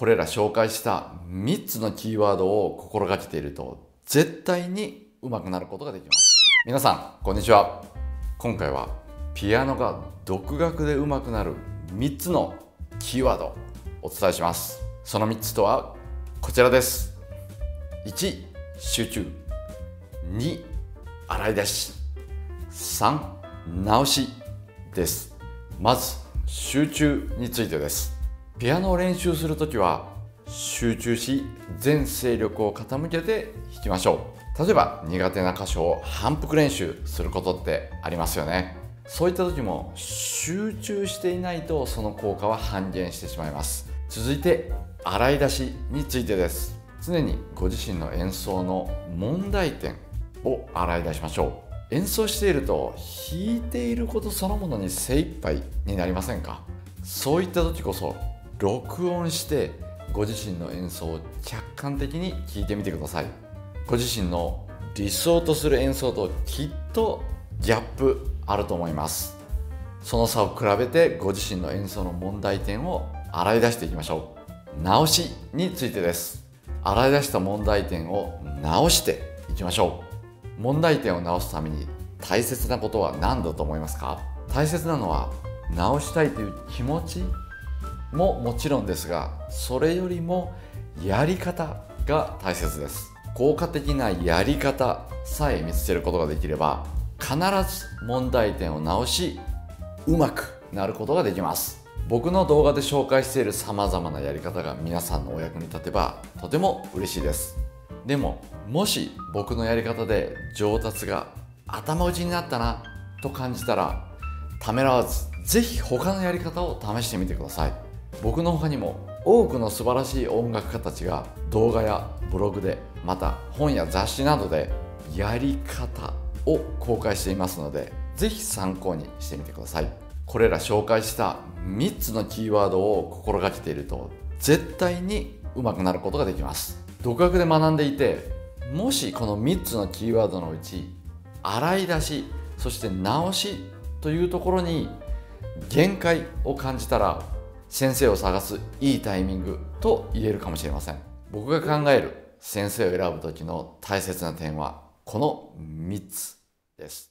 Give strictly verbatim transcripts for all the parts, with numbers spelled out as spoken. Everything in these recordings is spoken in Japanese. これら紹介したみっつのキーワードを心がけていると絶対に上手くなることができます。皆さんこんにちは。今回はピアノが独学で上手くなるみっつのキーワードをお伝えします。そのみっつとはこちらです。いち集中、に洗い出し、さん直しです。まず集中についてです。ピアノを練習するときは集中し全精力を傾けて弾きましょう。例えば苦手な箇所を反復練習することってありますよね。そういった時も集中していないとその効果は半減してしまいます。続いて洗い出しについてです。常にご自身の演奏の問題点を洗い出しましょう。演奏していると弾いていることそのものに精一杯になりませんか？そういった時こそ録音してご自身の演奏を客観的に聴いてみてください。ご自身の理想とする演奏ときっとギャップあると思います。その差を比べてご自身の演奏の問題点を洗い出していきましょう。直しについてです。洗い出した問題点を直していきましょう。問題点を直すために大切なことは何だと思いますか？大切なのは直したいという気持ちももちろんですが、それよりもやり方が大切です。効果的なやり方さえ見つけることができれば必ず問題点を直しうまくなることができます。僕の動画で紹介しているさまざまなやり方が皆さんのお役に立てばとても嬉しいです。でももし僕のやり方で上達が頭打ちになったなと感じたらためらわず是非他のやり方を試してみてください。僕の他にも多くの素晴らしい音楽家たちが動画やブログで、また本や雑誌などでやり方を公開していますので、是非参考にしてみてください。これら紹介したみっつのキーワードを心がけていると絶対に上手くなることができます。独学で学んでいて、もしこのみっつのキーワードのうち洗い出し、そして直しというところに限界を感じたら先生を探すいいタイミングと言えるかもしれません。僕が考える先生を選ぶ時の大切な点はこのみっつです。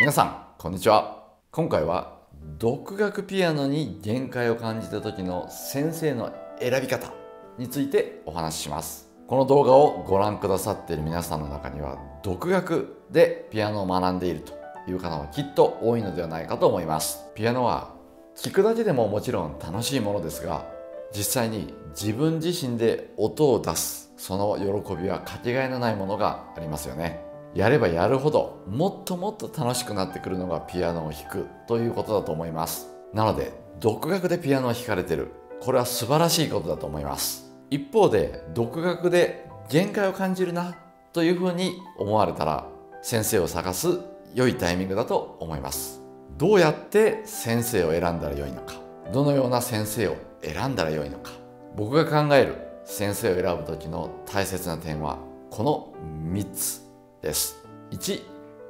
皆さん、こんにちは。今回は独学ピアノに限界を感じた時の先生の選び方についてお話しします。この動画をご覧くださっている皆さんの中には独学でピアノを学んでいるという方もきっと多いのではないかと思います。ピアノは聴くだけでももちろん楽しいものですが、実際に自分自身で音を出すその喜びはかけがえのないものがありますよね。やればやるほどもっともっと楽しくなってくるのがピアノを弾くということだと思います。なので独学でピアノを弾かれてる、これは素晴らしいことだと思います。一方で独学で限界を感じるなというふうに思われたら先生を探す良いタイミングだと思います。どうやって先生を選んだらよいのか、どのような先生を選んだらよいのか、僕が考える先生を選ぶ時の大切な点はこのみっつです。いち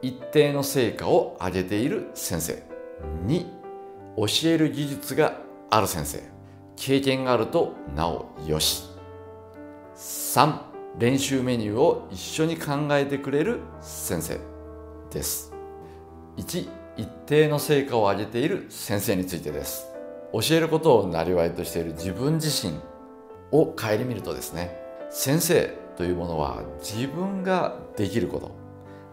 一定の成果を上げている先生、に教える技術がある先生、経験があるとなおよし、さん練習メニューを一緒に考えてくれる先生です。いち一定の成果を上げている先生についてです。教えることを生業としている自分自身を顧みるとですね、先生というものは自分ができること、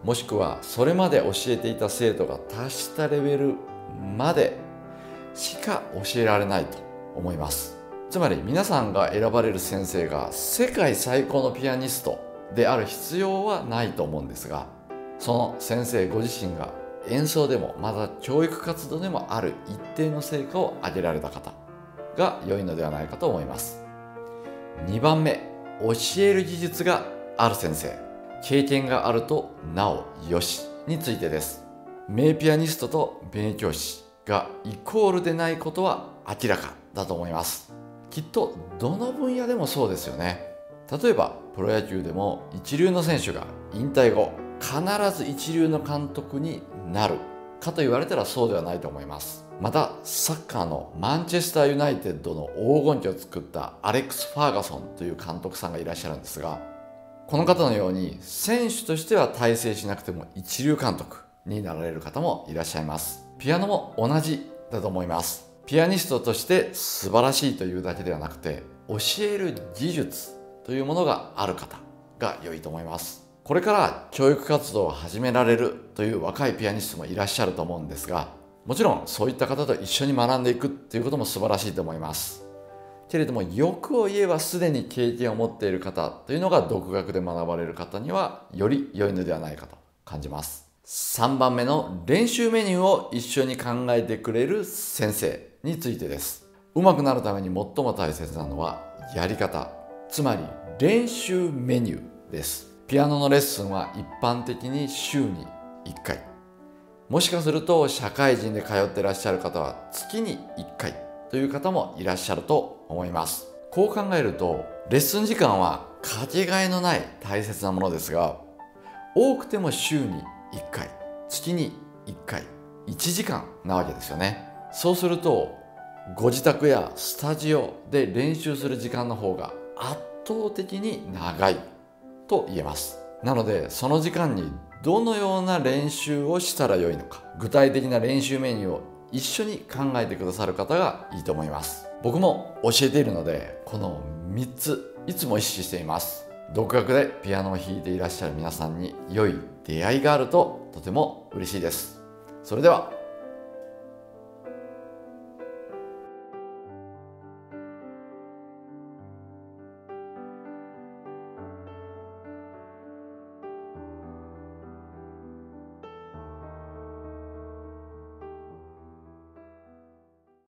もしくはそれまで教えていた生徒が達したレベルまでしか教えられないと思います。つまり皆さんが選ばれる先生が世界最高のピアニストである必要はないと思うんですが、その先生ご自身が演奏でもまた教育活動でもある一定の成果を上げられた方が良いのではないかと思います。にばんめ、教える技術がある先生、経験があるとなおよしについてです。名ピアニストと名教師がイコールでないことは明らかだと思います。きっとどの分野でもそうですよね。例えばプロ野球でも一流の選手が引退後必ず一流の監督になるかと言われたらそうではないと思います。またサッカーのマンチェスターユナイテッドの黄金期を作ったアレックス・ファーガソンという監督さんがいらっしゃるんですが、この方のように選手としては大成しなくても一流監督になられる方もいらっしゃいます。ピアノも同じだと思います。ピアニストとして素晴らしいというだけではなくて、教える技術というものがある方が良いと思います。これから教育活動を始められるという若いピアニストもいらっしゃると思うんですが、もちろんそういった方と一緒に学んでいくっていうことも素晴らしいと思いますけれども、欲を言えばすでに経験を持っている方というのが独学で学ばれる方にはより良いのではないかと感じます。さんばんめの練習メニューを一緒に考えてくれる先生についてです。上手くなるために最も大切なのはやり方、つまり練習メニューです。ピアノのレッスンは一般的に週にいっかい、もしかすると社会人で通ってらっしゃる方は月にいっかいという方もいらっしゃると思います。こう考えるとレッスン時間はかけがえのない大切なものですが、多くても週にいっかい、月にいっかい、いちじかんなわけですよね。そうするとご自宅やスタジオで練習する時間の方が圧倒的に長いと言えます。なのでその時間にどのような練習をしたらよいのか、具体的な練習メニューを一緒に考えてくださる方がいいと思います。僕も教えているのでこのみっついつも意識しています。独学でピアノを弾いていらっしゃる皆さんに良い出会いがあるととても嬉しいです。それでは